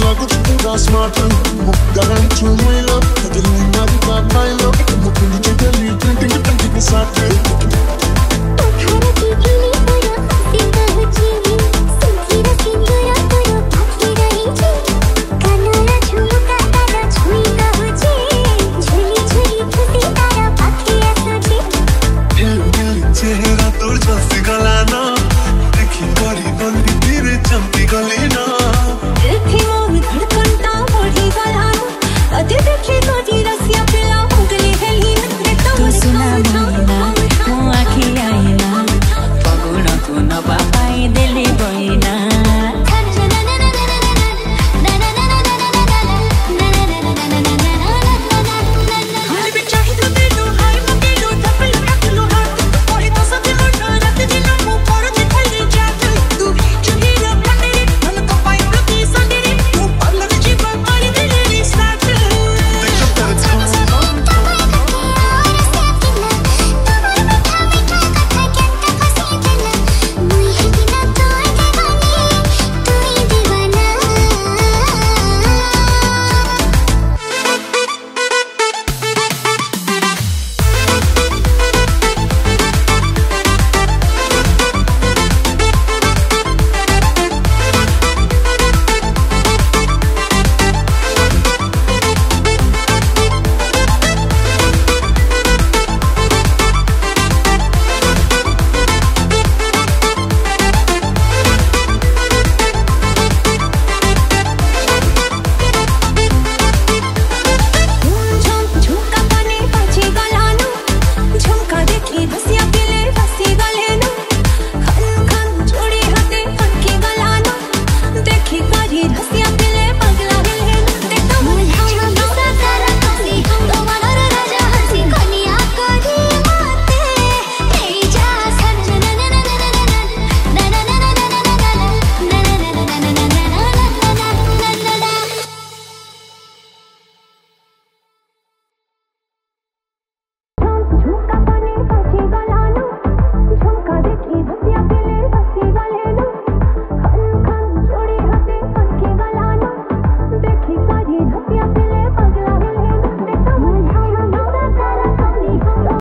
Nothing like what you do, that's smart. That I ain't true, my love. I didn't mean that, but my love. I'm going to take a lead, think it's a sake.